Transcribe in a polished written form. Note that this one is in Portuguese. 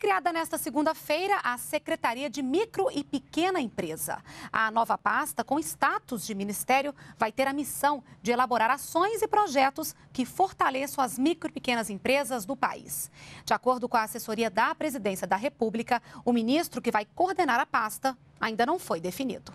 Foi criada nesta segunda-feira a Secretaria de Micro e Pequena Empresa. A nova pasta, com status de ministério, vai ter a missão de elaborar ações e projetos que fortaleçam as micro e pequenas empresas do país. De acordo com a assessoria da Presidência da República, o ministro que vai coordenar a pasta ainda não foi definido.